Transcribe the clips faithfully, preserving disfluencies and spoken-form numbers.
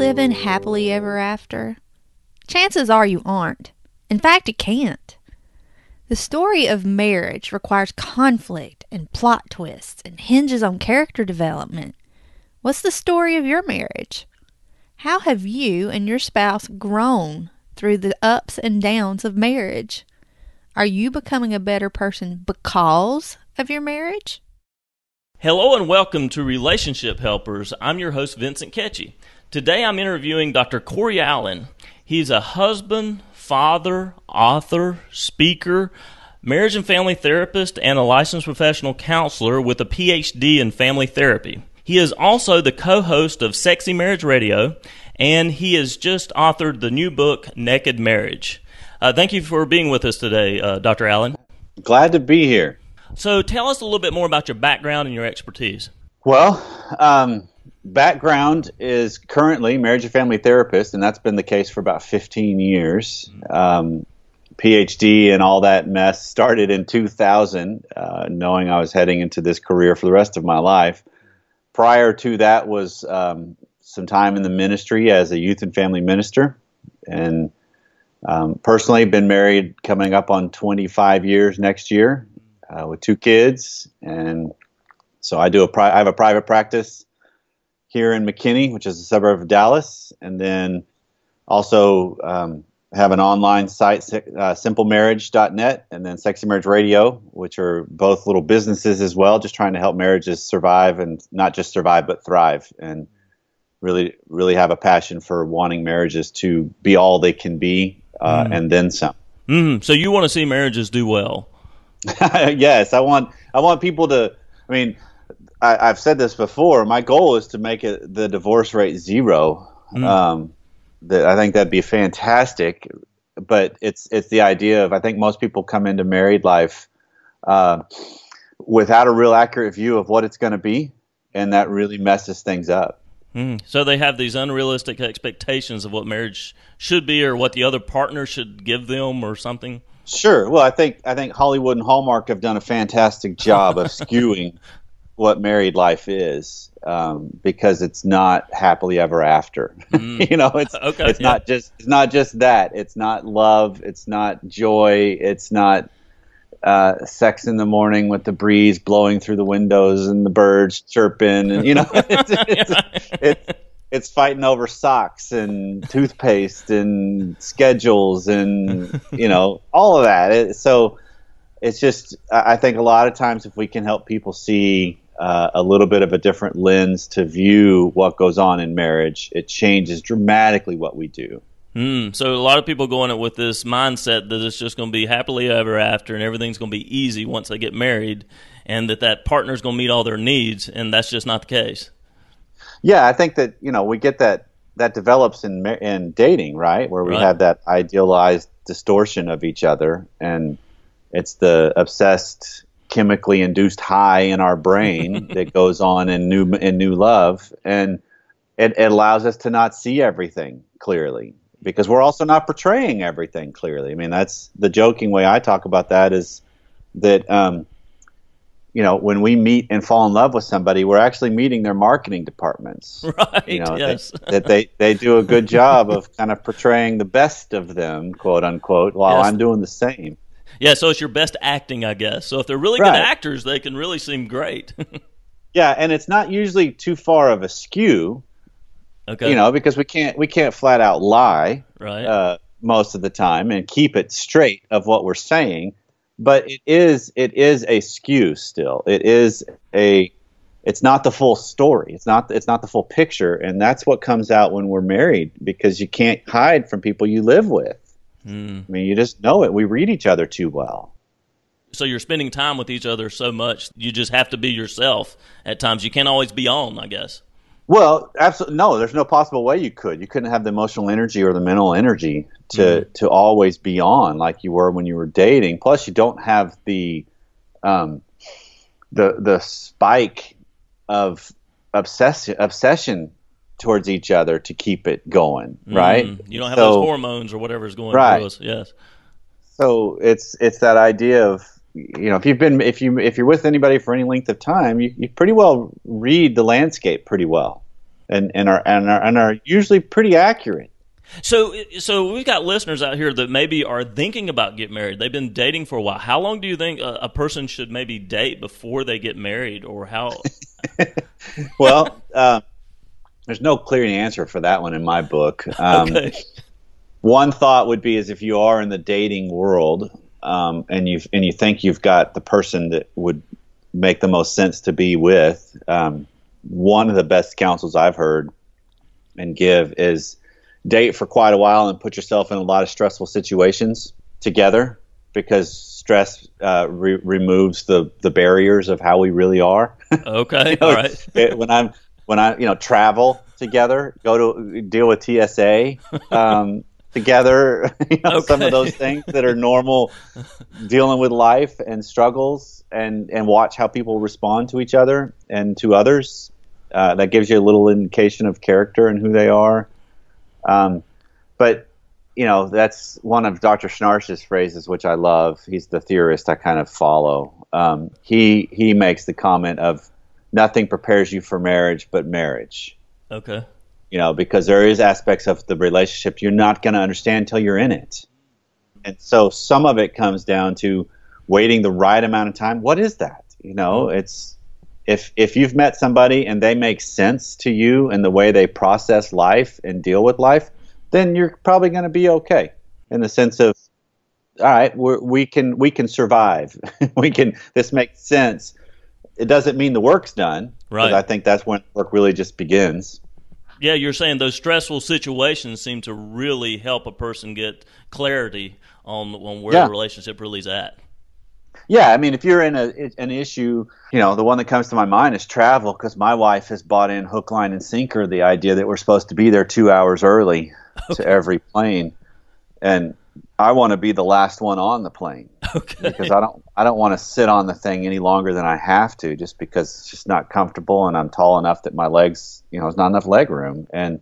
living happily ever after? Chances are you aren't. In fact, you can't. The story of marriage requires conflict and plot twists and hinges on character development. What's the story of your marriage? How have you and your spouse grown through the ups and downs of marriage? Are you becoming a better person because of your marriage? Hello and welcome to Relationship Helpers. I'm your host, Vincent Ketchie. Today I'm interviewing Doctor Corey Allen. He's a husband, father, author, speaker, marriage and family therapist, and a licensed professional counselor with a P H D in family therapy. He is also the co-host of Sexy Marriage Radio, and he has just authored the new book, Naked Marriage. Uh, thank you for being with us today, uh, Doctor Allen. Glad to be here. So tell us a little bit more about your background and your expertise. Well, um, background is currently marriage and family therapist, and that's been the case for about fifteen years. Um, P H D and all that mess started in two thousand, uh, knowing I was heading into this career for the rest of my life. Prior to that was um, some time in the ministry as a youth and family minister, and um, personally been married coming up on twenty-five years next year uh, with two kids. And so I do a pri- I have a private practice here in McKinney, which is a suburb of Dallas, and then also um, have an online site, uh, simple marriage dot net, and then Sexy Marriage Radio, which are both little businesses as well, just trying to help marriages survive, and not just survive, but thrive, and really, really have a passion for wanting marriages to be all they can be, uh, mm. and then some. Mm. So you want to see marriages do well? Yes, I want. I want people to. I mean. I, I've said this before. My goal is to make it the divorce rate zero. Mm. Um, that I think that'd be fantastic. But it's it's the idea of, I think most people come into married life uh, without a real accurate view of what it's going to be, and that really messes things up. Mm. So they have these unrealistic expectations of what marriage should be, or what the other partner should give them, or something. Sure. Well, I think I think Hollywood and Hallmark have done a fantastic job of skewing what married life is, um, because it's not happily ever after. Mm. you know, it's okay, it's yeah. not just it's not just that. It's not love. It's not joy. It's not uh, sex in the morning with the breeze blowing through the windows and the birds chirping. And you know, it's it's, yeah. it's, it's, it's fighting over socks and toothpaste and schedules and you know all of that. It, so it's just I think a lot of times if we can help people see Uh, a little bit of a different lens to view what goes on in marriage, it changes dramatically what we do. Mm, so a lot of people go in it with this mindset that it's just going to be happily ever after and everything's going to be easy once they get married, and that that partner's going to meet all their needs, and that's just not the case. Yeah, I think that, you know, we get that, that develops in, in dating, right, where we right. have that idealized distortion of each other, and it's the obsessed chemically induced high in our brain that goes on in new in new love, and it, it allows us to not see everything clearly, because we're also not portraying everything clearly. I mean, that's the joking way I talk about that is that um, you know, when we meet and fall in love with somebody, we're actually meeting their marketing departments. Right. You know, yes. That, that they they do a good job of kind of portraying the best of them, quote unquote, while yes. I'm doing the same. Yeah, so it's your best acting, I guess. So if they're really right. good actors, they can really seem great. Yeah, and it's not usually too far of a skew, okay. you know, because we can't we can't flat out lie right. uh, most of the time and keep it straight of what we're saying. But it is it is a skew still. It is a it's not the full story. It's not it's not the full picture, and that's what comes out when we're married, because you can't hide from people you live with. Mm. I mean, you just know it. We read each other too well. So you're spending time with each other so much, you just have to be yourself at times. You can't always be on, I guess. Well, absolutely. No, there's no possible way you could. You couldn't have the emotional energy or the mental energy to, mm. to always be on like you were when you were dating. Plus, you don't have the um, the the spike of obsession obsession. towards each other to keep it going, right? Mm, you don't have so, those hormones or whatever's going right. through us. Yes. So it's it's that idea of, you know, if you've been if you if you're with anybody for any length of time, you, you pretty well read the landscape pretty well. and, and are and are and are usually pretty accurate. So, so we've got listeners out here that maybe are thinking about getting married. They've been dating for a while. How long do you think a, a person should maybe date before they get married, or how? Well, uh, there's no clear answer for that one in my book. Um, okay. One thought would be is if you are in the dating world um, and you and you think you've got the person that would make the most sense to be with, um, one of the best counsels I've heard and give is date for quite a while and put yourself in a lot of stressful situations together, because stress uh, re- removes the, the barriers of how we really are. Okay, you know, all right. it, when I'm when I you know travel together, go to deal with T S A um, together. You know, okay. Some of those things that are normal, dealing with life and struggles, and and watch how people respond to each other and to others. Uh, that gives you a little indication of character and who they are. Um, but, you know, that's one of Doctor Schnarch's phrases, which I love. He's the theorist I kind of follow. Um, he, he makes the comment of nothing prepares you for marriage but marriage. Okay. You know, because there is aspects of the relationship you're not going to understand until you're in it. And so some of it comes down to waiting the right amount of time. What is that? You know, it's If if you've met somebody and they make sense to you and the way they process life and deal with life, then you're probably going to be okay, in the sense of, all right, we're, we can we can survive. we can this makes sense. It doesn't mean the work's done, right? I think that's when work really just begins. Yeah, you're saying those stressful situations seem to really help a person get clarity on on where yeah. the relationship really is at. Yeah, I mean, if you're in a an issue, you know, the one that comes to my mind is travel, because my wife has bought in hook, line, and sinker the idea that we're supposed to be there two hours early okay. to every plane, and I want to be the last one on the plane okay. because I don't I don't want to sit on the thing any longer than I have to, just because it's just not comfortable, and I'm tall enough that my legs, you know, there's not enough leg room, and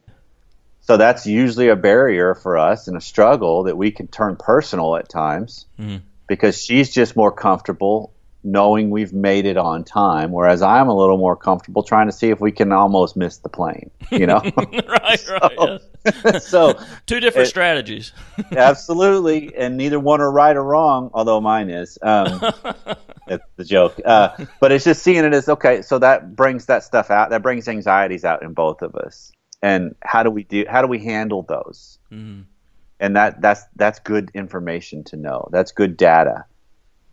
so that's usually a barrier for us and a struggle that we can turn personal at times. Mm. Because she's just more comfortable knowing we've made it on time, whereas I'm a little more comfortable trying to see if we can almost miss the plane, you know? right, so, right. Yeah. so Two different it, strategies. Absolutely, and neither one are right or wrong, although mine is. Um, it's the joke. Uh, but it's just seeing it as, okay, so that brings that stuff out. That brings anxieties out in both of us. And how do we do? How do we handle those? Mm-hmm. And that, that's that's good information to know. That's good data,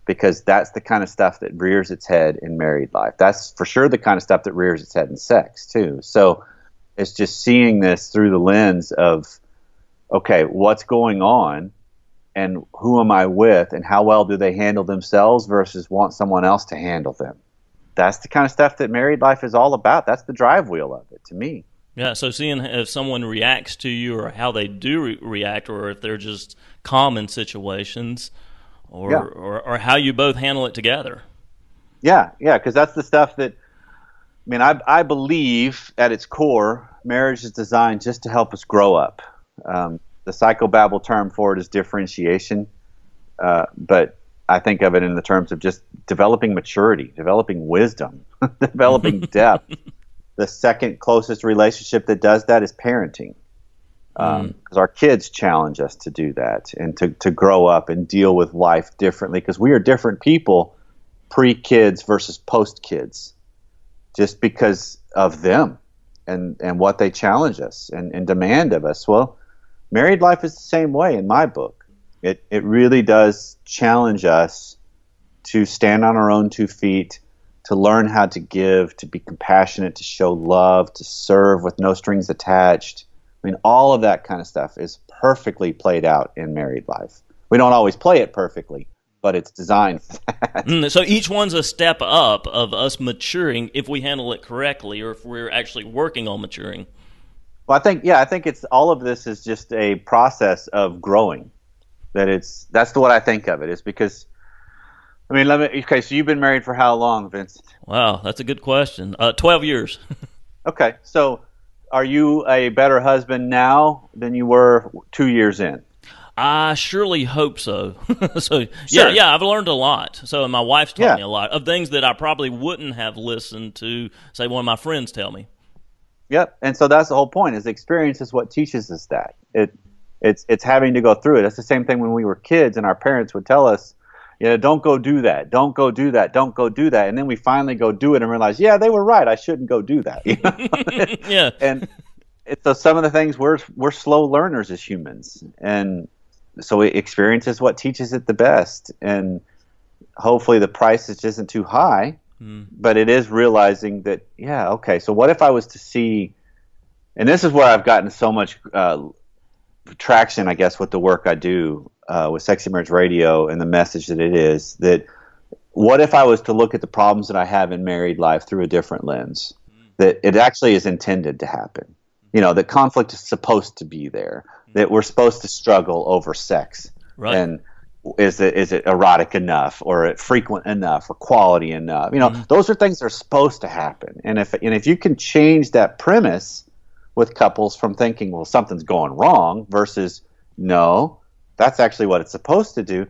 because that's the kind of stuff that rears its head in married life. That's for sure the kind of stuff that rears its head in sex too. So it's just seeing this through the lens of, okay, what's going on and who am I with and how well do they handle themselves versus want someone else to handle them. That's the kind of stuff that married life is all about. That's the drive wheel of it to me. Yeah, so seeing if someone reacts to you or how they do re- react, or if they're just calm in situations, or, yeah. or, or how you both handle it together. Yeah, yeah, because that's the stuff that, I mean, I, I believe at its core, marriage is designed just to help us grow up. Um, the psychobabble term for it is differentiation, uh, but I think of it in the terms of just developing maturity, developing wisdom, developing depth. The second closest relationship that does that is parenting, because um, mm. our kids challenge us to do that and to, to grow up and deal with life differently, because we are different people pre-kids versus post-kids, just because of them and, and what they challenge us and, and demand of us. Well, married life is the same way in my book. It, it really does challenge us to stand on our own two feet, to learn how to give, to be compassionate, to show love, to serve with no strings attached. I mean, all of that kind of stuff is perfectly played out in married life. We don't always play it perfectly, but it's designed for that. Mm, so each one's a step up of us maturing if we handle it correctly, or if we're actually working on maturing. Well, I think, yeah, I think it's all of this is just a process of growing. That it's that's what I think of it is because. I mean, let me. Okay, so you've been married for how long, Vincent? Wow, that's a good question. Uh, Twelve years. Okay, so are you a better husband now than you were two years in? I surely hope so. so sure. yeah, yeah, I've learned a lot. So my wife's taught yeah. me a lot of things that I probably wouldn't have listened to, say, one of my friends tell me. Yep. And so that's the whole point, is experience is what teaches us that. It it's it's having to go through it. That's the same thing when we were kids and our parents would tell us, you know, don't go do that, don't go do that, don't go do that. And then we finally go do it and realize, yeah, they were right, I shouldn't go do that. You know? Yeah. And it's, so some of the things, we're we're slow learners as humans. And so experience is what teaches it the best. And hopefully the price isn't too high. Mm. But it is realizing that, yeah, okay, so what if I was to see, and this is where I've gotten so much uh, traction, I guess, with the work I do uh, with Sexy Marriage Radio and the message that it is, that what if I was to look at the problems that I have in married life through a different lens, mm. that it actually is intended to happen. You know, that conflict is supposed to be there, mm. that we're supposed to struggle over sex. Right. And Is it is it erotic enough, or frequent enough, or quality enough? You know, mm-hmm. those are things that are supposed to happen. And if and if you can change that premise with couples from thinking, well, something's going wrong, versus no, that's actually what it's supposed to do,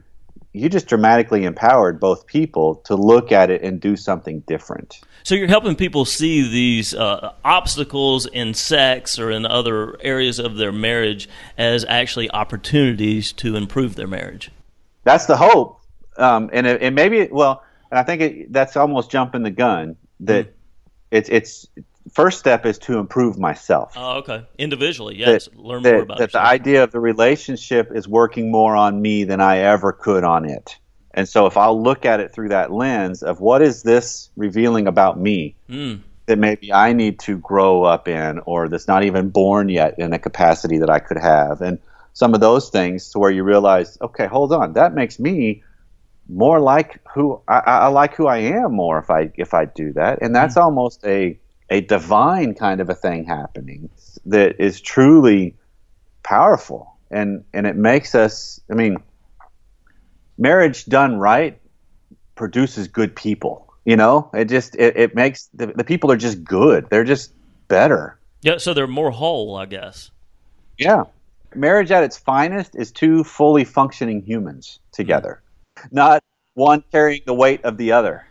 you just dramatically empowered both people to look at it and do something different. So you're helping people see these uh, obstacles in sex or in other areas of their marriage as actually opportunities to improve their marriage. That's the hope, um, and it, and maybe well, and I think it, that's almost jumping the gun. That mm. it's it's first step is to improve myself. Oh, okay, individually, yes, that, learn that, more about that. Yourself. The idea of the relationship is working more on me than I ever could on it, and so if I'll look at it through that lens of what is this revealing about me mm. that maybe I need to grow up in, or that's not even born yet in a capacity that I could have, and some of those things to where you realize, okay, hold on, that makes me more like who I, I like who I am more if I if I do that, and that's mm. almost a a divine kind of a thing happening that is truly powerful, and and it makes us. I mean, marriage done right produces good people. You know, it just it, it makes the, the people are just good. They're just better. Yeah, so they're more whole, I guess. Yeah. Marriage at its finest is two fully functioning humans together, mm-hmm. not one carrying the weight of the other.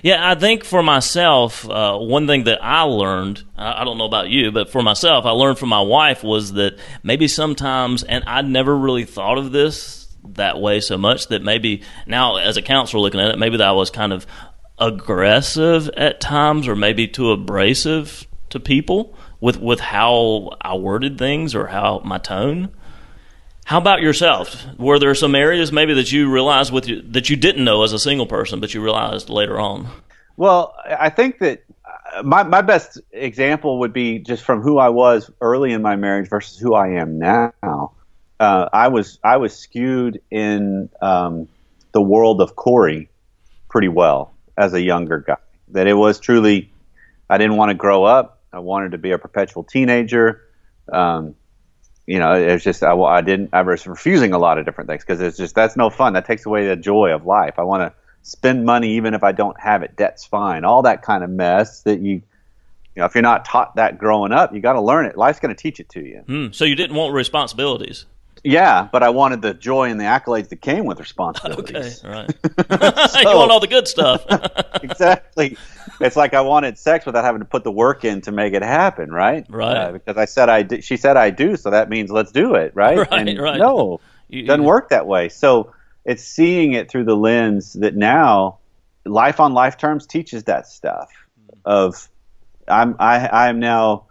Yeah, I think for myself, uh, one thing that I learned, I, I don't know about you, but for myself, I learned from my wife was that maybe sometimes, and I never really thought of this that way so much, that maybe now as a counselor looking at it, maybe that I was kind of aggressive at times or maybe too abrasive to people. With with how I worded things or how my tone. How about yourself? Were there some areas maybe that you realized with you, that you didn't know as a single person, but you realized later on? Well, I think that my my best example would be just from who I was early in my marriage versus who I am now. Uh, I was I was skewed in um, the world of Corey pretty well as a younger guy. That it was truly, I didn't want to grow up. I wanted to be a perpetual teenager. Um, you know, it's just I, I didn't. I was refusing a lot of different things because it's just that's no fun. That takes away the joy of life. I want to spend money even if I don't have it. Debt's fine. All that kind of mess that you, you know, if you're not taught that growing up, you got to learn it. Life's going to teach it to you. Mm, so you didn't want responsibilities. Yeah, but I wanted the joy and the accolades that came with responsibilities. Okay, right. So, you want all the good stuff. Exactly. It's like I wanted sex without having to put the work in to make it happen, right? Right. Uh, because I said I do, she said I do, so that means let's do it, right? Right, and right. No, it doesn't work that way. So it's seeing it through the lens that now life on life terms teaches that stuff. Of I'm I I'm now,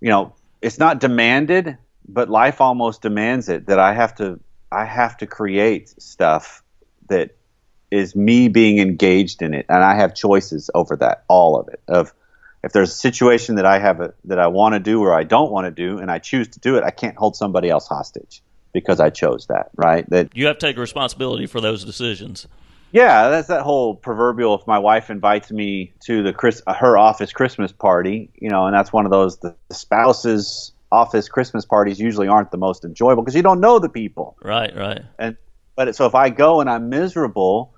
you know, it's not demanded. But life almost demands it that I have to I have to create stuff that is me being engaged in it, and I have choices over that, all of it. Of if there's a situation that I have a, that I want to do or I don't want to do, and I choose to do it, I can't hold somebody else hostage because I chose that. Right? That you have to take responsibility for those decisions. Yeah, that's that whole proverbial. If my wife invites me to the Chris, her office Christmas party, you know, and that's one of those the, the spouses. Office Christmas parties usually aren't the most enjoyable because you don't know the people. Right, right. And but so if I go and I'm miserable,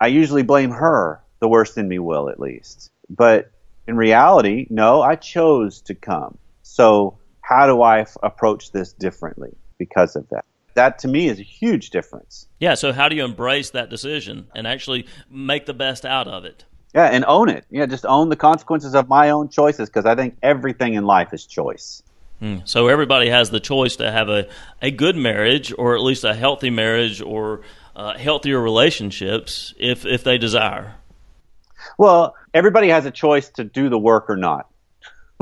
I usually blame her. The worst in me will, at least. But in reality, no, I chose to come. So how do I f- approach this differently because of that? That to me is a huge difference. Yeah, so how do you embrace that decision and actually make the best out of it? Yeah, and own it. Yeah, just own the consequences of my own choices, because I think everything in life is choice. Mm. So everybody has the choice to have a, a good marriage, or at least a healthy marriage, or uh, healthier relationships if if they desire. Well, everybody has a choice to do the work or not.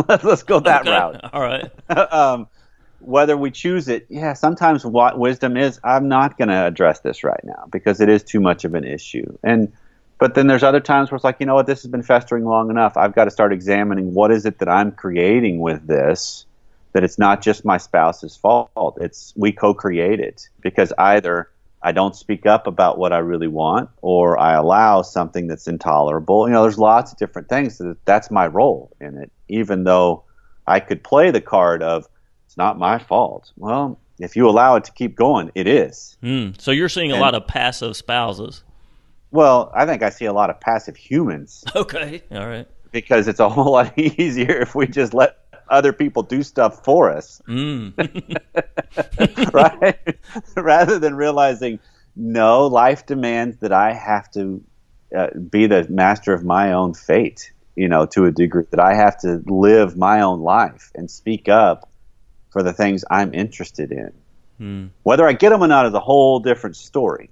Let's go that okay. route. All right. um, whether we choose it, yeah, sometimes what wisdom is, I'm not going to address this right now because it is too much of an issue. And But then there's other times where it's like, you know what, this has been festering long enough. I've got to start examining what is it that I'm creating with this, that it's not just my spouse's fault. It's we co-create it, because either I don't speak up about what I really want, or I allow something that's intolerable. You know, there's lots of different things that that's my role in it, even though I could play the card of it's not my fault. Well, if you allow it to keep going, it is. Mm, so you're seeing a and, lot of passive spouses. Well, I think I see a lot of passive humans. Okay, all right. Because it's a whole lot easier if we just let other people do stuff for us. Mm. Right? Rather than realizing, no, life demands that I have to uh, be the master of my own fate, you know, to a degree, that I have to live my own life and speak up for the things I'm interested in. Mm. Whether I get them or not is a whole different story.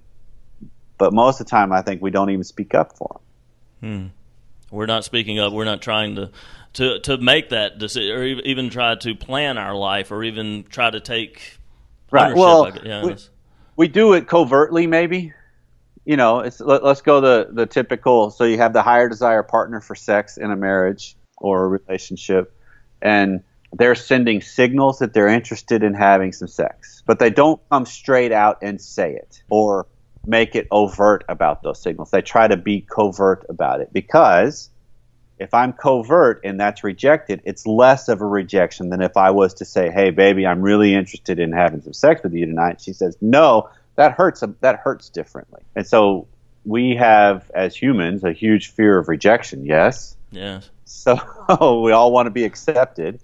But most of the time, I think we don't even speak up for them. Hmm. We're not speaking up. We're not trying to, to, to make that decision, or even try to plan our life, or even try to take ownership. Right. Well, yeah, we, we do it covertly, maybe. You know, it's, let, let's go the, the typical. So you have the higher desire partner for sex in a marriage or a relationship, and they're sending signals that they're interested in having some sex, but they don't come straight out and say it, or make it overt about those signals. They try to be covert about it, because if I'm covert and that's rejected, it's less of a rejection than if I was to say, hey, baby, I'm really interested in having some sex with you tonight. She says, no, that hurts. That hurts differently. And so we have, as humans, a huge fear of rejection, yes? Yes. So we all want to be accepted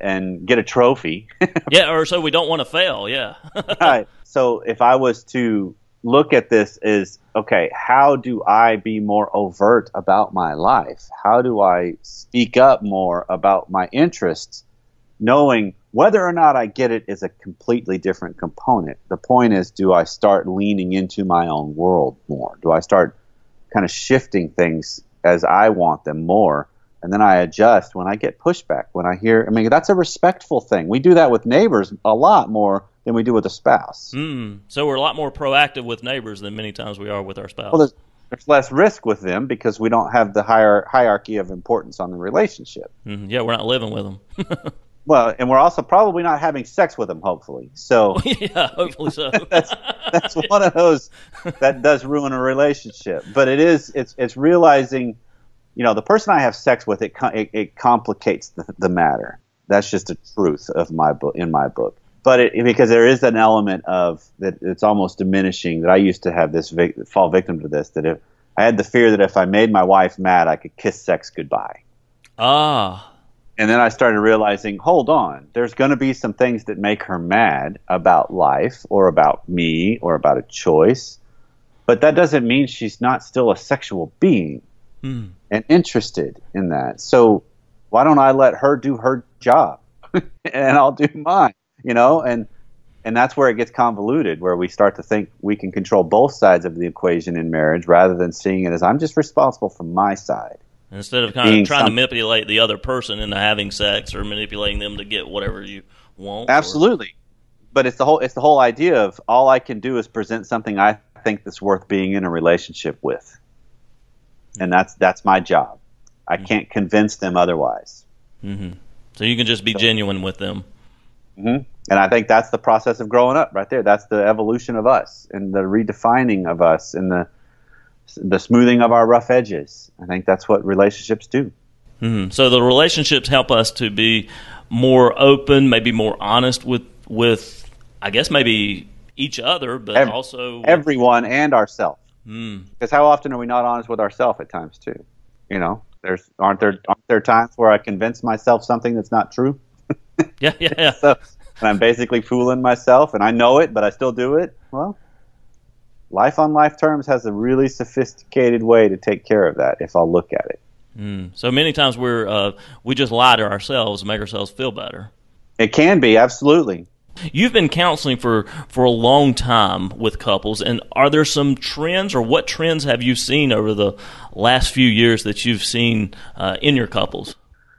and get a trophy. Yeah, or so we don't want to fail, yeah. Right. So if I was to look at this is, okay, how do I be more overt about my life? How do I speak up more about my interests? Knowing whether or not I get it is a completely different component. The point is, do I start leaning into my own world more? Do I start kind of shifting things as I want them more? And then I adjust when I get pushback, when I hear, I mean, that's a respectful thing. We do that with neighbors a lot more than we do with a spouse. Mm. So we're a lot more proactive with neighbors than many times we are with our spouse. Well, there's, there's less risk with them because we don't have the higher hierarchy of importance on the relationship. Mm-hmm. Yeah, we're not living with them. Well, and we're also probably not having sex with them, hopefully. So yeah, hopefully so. that's that's one of those that does ruin a relationship. But it is it's it's realizing, you know, the person I have sex with, it it, it complicates the, the matter. That's just the truth of my book in my book. But it, because there is an element of that, it's almost diminishing. That I used to have this vic, fall victim to this. That if I had the fear that if I made my wife mad, I could kiss sex goodbye. Ah. And then I started realizing, hold on, there's going to be some things that make her mad about life, or about me, or about a choice. But that doesn't mean she's not still a sexual being. Mm. And interested in that. So why don't I let her do her job and I'll do mine, you know? And and that's where it gets convoluted, where we start to think we can control both sides of the equation in marriage, rather than seeing it as I'm just responsible for my side. Instead of kind of trying to manipulate the other person into having sex, or manipulating them to get whatever you want. Absolutely. Or... But it's the whole it's the whole idea of all I can do is present something I think that's worth being in a relationship with. And that's that's my job. I can't convince them otherwise. Mm-hmm. So you can just be so, genuine with them. Mm-hmm. And I think that's the process of growing up right there. That's the evolution of us, and the redefining of us, and the the smoothing of our rough edges. I think that's what relationships do. Mm-hmm. So the relationships help us to be more open, maybe more honest with, with I guess, maybe each other, but Every, also... everyone and ourselves. Because how often are we not honest with ourselves at times too? You know, there's aren't there aren't there times where I convince myself something that's not true? yeah, yeah, yeah. So, and I'm basically fooling myself, and I know it, but I still do it. Well, Life on Life Terms has a really sophisticated way to take care of that if I'll look at it. Mm. So many times we're uh, we just lie to ourselves and make ourselves feel better. It can be, absolutely. You've been counseling for, for a long time with couples, and are there some trends, or what trends have you seen over the last few years that you've seen uh, in your couples?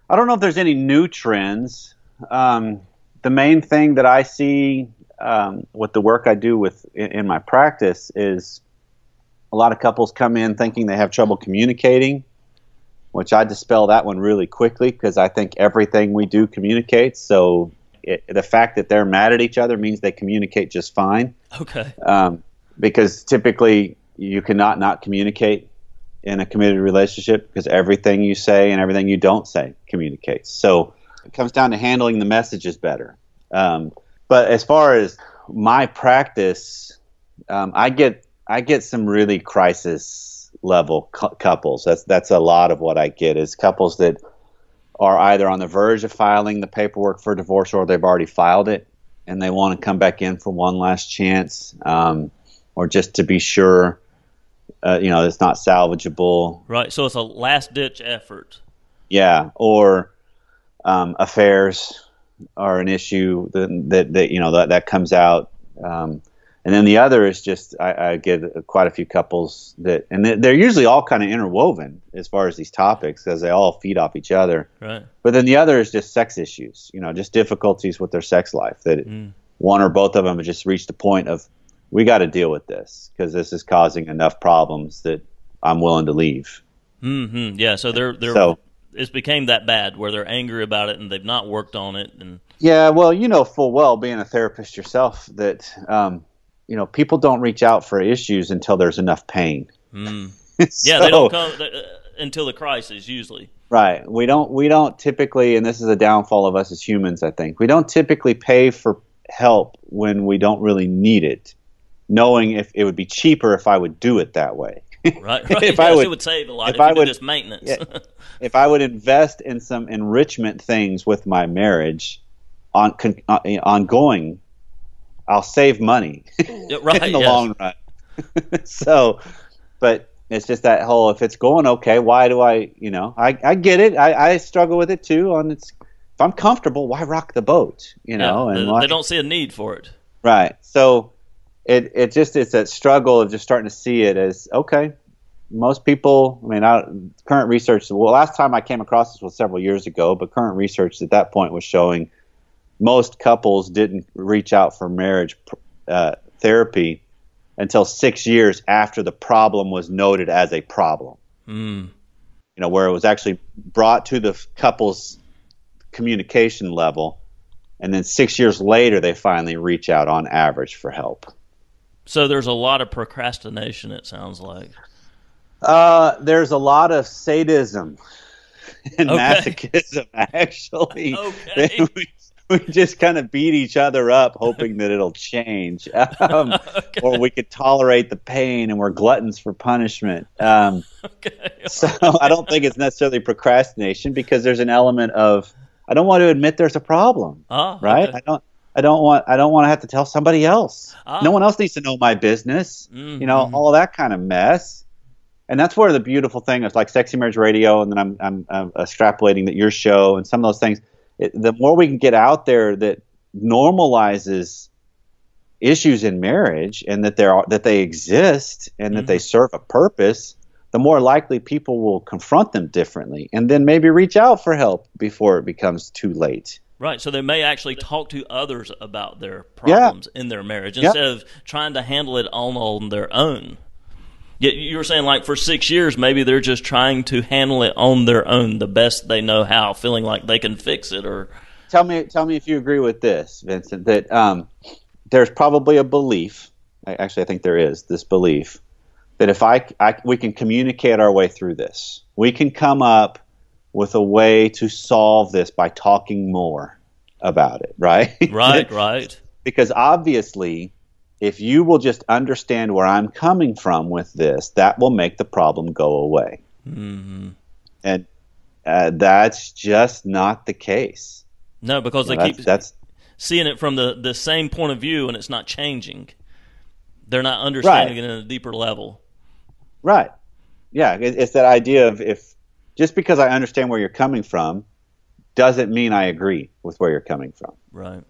I don't know if there's any new trends. Um, the main thing that I see um, with the work I do with in, in my practice is a lot of couples come in thinking they have trouble communicating, which I dispel that one really quickly because I think everything we do communicates. So it, the fact that they're mad at each other means they communicate just fine. Okay. Um, because typically you cannot not communicate in a committed relationship because everything you say and everything you don't say communicates. So it comes down to handling the messages better. Um, but as far as my practice, um, I get I get some really crisis level cu- couples. That's that's a lot of what I get is couples that are either on the verge of filing the paperwork for divorce or they've already filed it and they want to come back in for one last chance, um, or just to be sure, uh, you know, it's not salvageable. Right. So it's a last ditch effort. Yeah. Or um, affairs are an issue that that, that you know that, that comes out. Um, And then the other is just I, I get quite a few couples that, and they're usually all kind of interwoven as far as these topics because they all feed off each other. Right. But then the other is just sex issues, you know, just difficulties with their sex life that mm. one or both of them have just reached the point of we got to deal with this because this is causing enough problems that I'm willing to leave. Mm-hmm. Yeah. So they're they're so, it's became that bad where they're angry about it and they've not worked on it. And yeah, well, you know full well being a therapist yourself that. Um, You know, people don't reach out for issues until there's enough pain. Mm. so, yeah, they don't come they, uh, until the crisis usually. Right. We don't. We don't typically, and this is a downfall of us as humans, I think. We don't typically pay for help when we don't really need it, knowing if it would be cheaper if I would do it that way. Right. right. if yes, I would, it would save a lot if, if I would just maintenance. yeah, if I would invest in some enrichment things with my marriage, on con, on ongoing. I'll save money right, in the yes. long run. So, but it's just that whole, if it's going okay, why do I, you know, I, I get it. I, I struggle with it too. On it's, if I'm comfortable, why rock the boat, you know? Yeah, and they, why, they don't see a need for it. Right. So it, it just, it's that struggle of just starting to see it as, okay, most people, I mean, I, current research, well, last time I came across this was several years ago, but current research at that point was showing most couples didn't reach out for marriage uh, therapy until six years after the problem was noted as a problem. Mm. You know, where it was actually brought to the couple's communication level, and then six years later they finally reach out on average for help. So there's a lot of procrastination, it sounds like. Uh, there's a lot of sadism and okay. masochism, actually. Okay. We just kind of beat each other up hoping that it'll change. Um, okay. Or we could tolerate the pain and we're gluttons for punishment. Um, okay. So right. I don't think it's necessarily procrastination because there's an element of, I don't want to admit there's a problem, ah, right? Okay. I don't I don't want I don't want to have to tell somebody else. Ah. No one else needs to know my business, mm-hmm. you know, all that kind of mess. And that's where the beautiful thing is like Sexy Marriage Radio, and then I'm, I'm, I'm extrapolating that your show and some of those things. It, the more we can get out there that normalizes issues in marriage and that there are, that they exist and mm-hmm. that they serve a purpose, the more likely people will confront them differently and then maybe reach out for help before it becomes too late. Right, so they may actually talk to others about their problems yeah. in their marriage instead yeah. of trying to handle it all on their own. You were saying like for six years, maybe they're just trying to handle it on their own the best they know how, feeling like they can fix it. Or tell me, tell me if you agree with this, Vincent, that um, there's probably a belief. Actually, I think there is this belief that if I, I we can communicate our way through this, we can come up with a way to solve this by talking more about it. Right. Right. Right. Because obviously, if you will just understand where I'm coming from with this, that will make the problem go away. Mm-hmm. And uh, that's just not the case. No, because you know, they that's, keep that's, seeing it from the, the same point of view and it's not changing. They're not understanding right. it in a deeper level. Right. Yeah, it's that idea of if just because I understand where you're coming from doesn't mean I agree with where you're coming from. Right.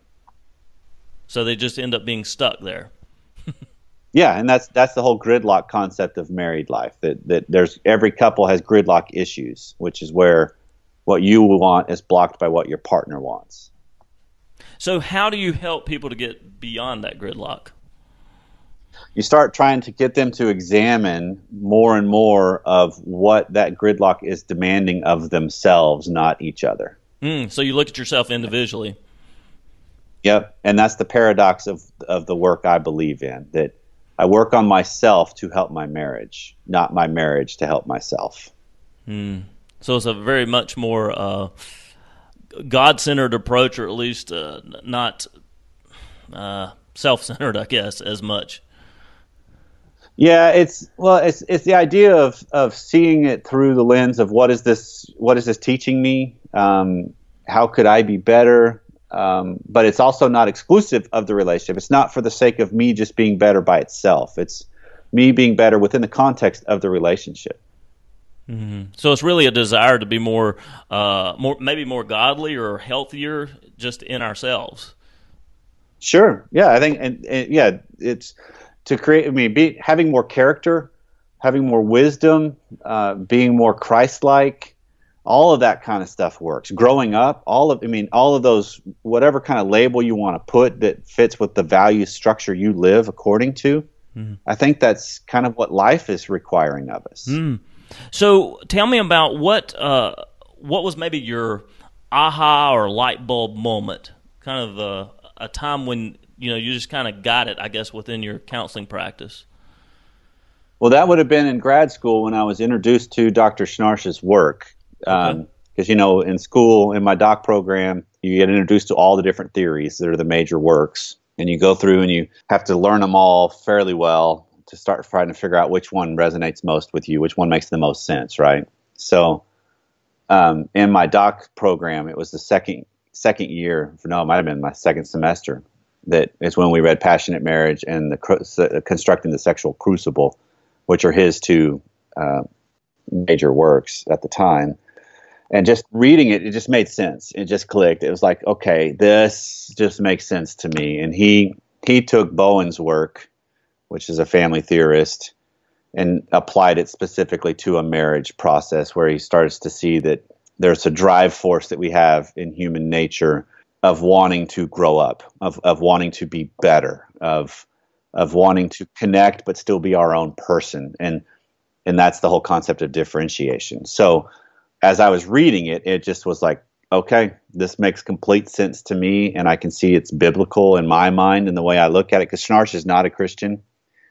So they just end up being stuck there. Yeah, and that's that's the whole gridlock concept of married life, that that there's every couple has gridlock issues, which is where what you want is blocked by what your partner wants. So how do you help people to get beyond that gridlock? You start trying to get them to examine more and more of what that gridlock is demanding of themselves, not each other. Mm, so you look at yourself individually. Yep, and that's the paradox of, of the work I believe in, that I work on myself to help my marriage, not my marriage to help myself. Mm. So it's a very much more uh, God-centered approach, or at least uh, not uh, self-centered, I guess, as much. Yeah, it's well, it's it's the idea of, of seeing it through the lens of what is this what is this teaching me? Um, how could I be better? Um, but it's also not exclusive of the relationship. It's not for the sake of me just being better by itself. It's me being better within the context of the relationship. Mm-hmm. So it's really a desire to be more, uh, more maybe more godly or healthier, just in ourselves. Sure. Yeah, I think, and, and yeah, it's. To create, I mean, be, having more character, having more wisdom, uh, being more Christ-like, all of that kind of stuff works. Growing up, all of, I mean, all of those, whatever kind of label you want to put that fits with the value structure you live according to, mm. I think that's kind of what life is requiring of us. Mm. So tell me about what, uh, what was maybe your aha or light bulb moment, kind of a, a time when you know, you just kind of got it, I guess, within your counseling practice. Well, that would have been in grad school when I was introduced to Doctor Schnarch's work. Because, um, okay. you know, in school, in my doc program, you get introduced to all the different theories that are the major works. And you go through and you have to learn them all fairly well to start trying to figure out which one resonates most with you, which one makes the most sense, right? So um, in my doc program, it was the second, second year. No, it might have been my second semester. That is when we read Passionate Marriage and the uh, Constructing the Sexual Crucible, which are his two uh, major works at the time. And just reading it, it just made sense. It just clicked. It was like, okay, this just makes sense to me. And he he took Bowen's work, which is a family theorist, and applied it specifically to a marriage process where he starts to see that there's a drive force that we have in human nature of wanting to grow up, of, of wanting to be better, of of wanting to connect but still be our own person. And and that's the whole concept of differentiation. So as I was reading it, it just was like, okay, this makes complete sense to me, and I can see it's biblical in my mind and the way I look at it, because Schnarch is not a Christian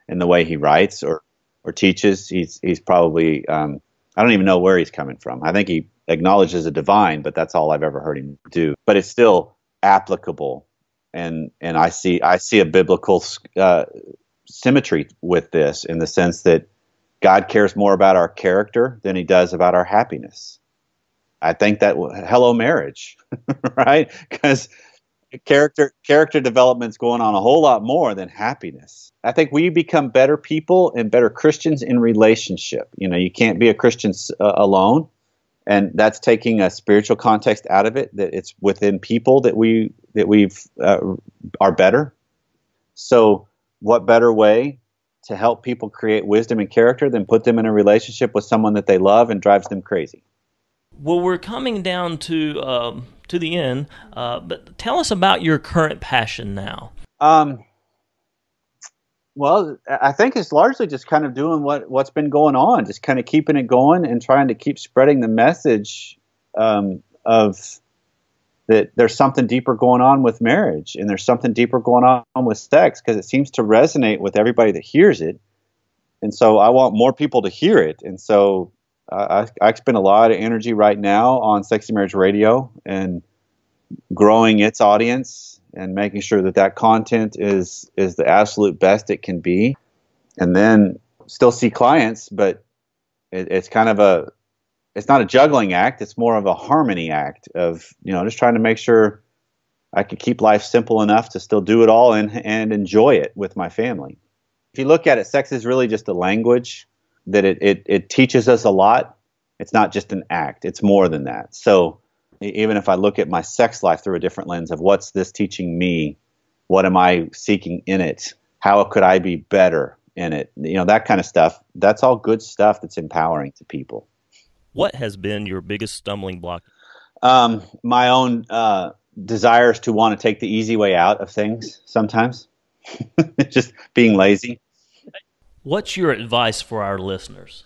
in the way he writes or, or teaches. He's, he's probably, um, I don't even know where he's coming from. I think he acknowledges a divine, but that's all I've ever heard him do. But it's still applicable, and and I see I see a biblical uh, symmetry with this, in the sense that God cares more about our character than he does about our happiness. I think that hello marriage, right? Because character character development's going on a whole lot more than happiness. I think we become better people and better Christians in relationship. You know, you can't be a Christian uh, alone. And that's taking a spiritual context out of it, that it's within people that we that we've uh, are better. So what better way to help people create wisdom and character than put them in a relationship with someone that they love and drives them crazy? Well, we're coming down to um, to the end, uh, but tell us about your current passion now. Um, Well, I think it's largely just kind of doing what, what's been going on, just kind of keeping it going and trying to keep spreading the message um, of that there's something deeper going on with marriage, and there's something deeper going on with sex, because it seems to resonate with everybody that hears it. And so I want more people to hear it. And so uh, I, I spend a lot of energy right now on Sexy Marriage Radio and growing its audience, and making sure that that content is is the absolute best it can be, and then still see clients. But it, it's kind of a, it's not a juggling act. It's more of a harmony act of, you know, just trying to make sure I could keep life simple enough to still do it all and and enjoy it with my family. If you look at it, sex is really just a language that it, it, it teaches us a lot. It's not just an act. It's more than that. So even if I look at my sex life through a different lens of what's this teaching me, what am I seeking in it, how could I be better in it, you know, that kind of stuff, that's all good stuff that's empowering to people. What has been your biggest stumbling block? Um, my own uh, desires to want to take the easy way out of things sometimes, just being lazy. What's your advice for our listeners?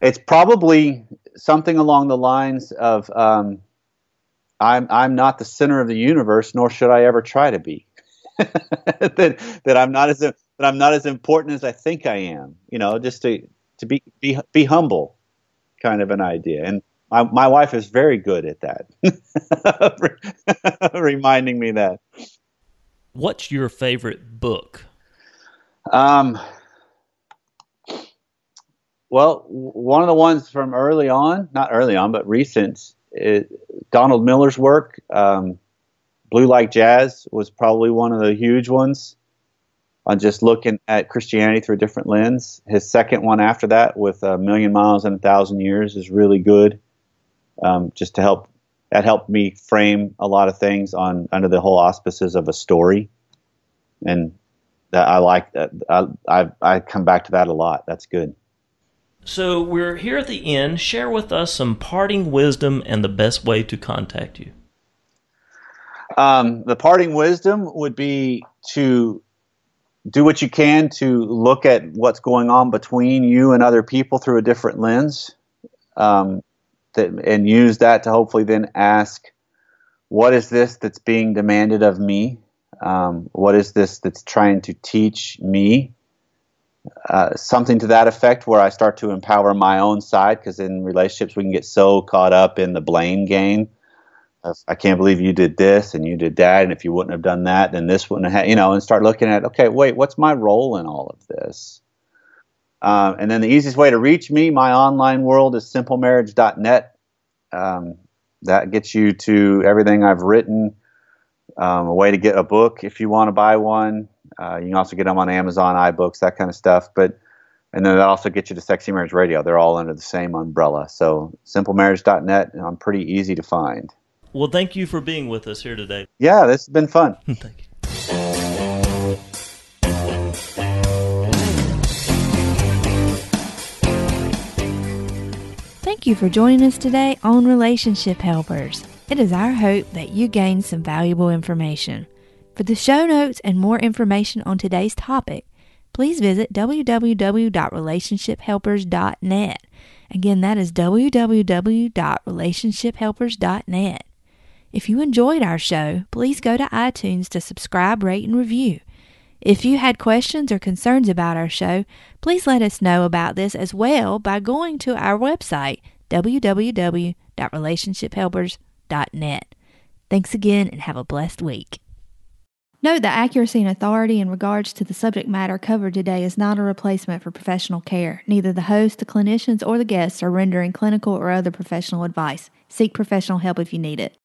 It's probably something along the lines of um, I'm, I'm not the center of the universe, nor should I ever try to be. that, that I'm not as that I'm not as important as I think I am. You know, just to to be be, be humble, kind of an idea. And my, my wife is very good at that, reminding me that. What's your favorite book? Um. Well, one of the ones from early on, not early on, but recent, it, Donald Miller's work, um, Blue Like Jazz, was probably one of the huge ones on just looking at Christianity through a different lens. His second one after that, with A Million Miles and a Thousand Years, is really good. Um, just to help, that helped me frame a lot of things on under the whole auspices of a story, and that I like that. I, I I come back to that a lot. That's good. So we're here at the end. Share with us some parting wisdom and the best way to contact you. Um, the parting wisdom would be to do what you can to look at what's going on between you and other people through a different lens, um, that, and use that to hopefully then ask, what is this that's being demanded of me? Um, what is this that's trying to teach me? Uh, something to that effect, where I start to empower my own side, because in relationships we can get so caught up in the blame game of, I can't believe you did this and you did that, and if you wouldn't have done that, then this wouldn't have, you know, and start looking at, okay, wait, what's my role in all of this? Um, and then the easiest way to reach me, my online world, is simple marriage dot net. Um, that gets you to everything I've written, um, a way to get a book if you want to buy one. Uh, you can also get them on Amazon, iBooks, that kind of stuff. But and then that also gets you to Sexy Marriage Radio. They're all under the same umbrella. So simple marriage dot net, and I'm pretty easy to find. Well, thank you for being with us here today. Yeah, this has been fun. Thank you. Thank you for joining us today on Relationship Helpers. It is our hope that you gain some valuable information. For the show notes and more information on today's topic, please visit w w w dot relationship helpers dot net. Again, that is w w w dot relationship helpers dot net. If you enjoyed our show, please go to iTunes to subscribe, rate, and review. If you had questions or concerns about our show, please let us know about this as well by going to our website, w w w dot relationship helpers dot net. Thanks again and have a blessed week. Note that accuracy and authority in regards to the subject matter covered today is not a replacement for professional care. Neither the host, the clinicians, or the guests are rendering clinical or other professional advice. Seek professional help if you need it.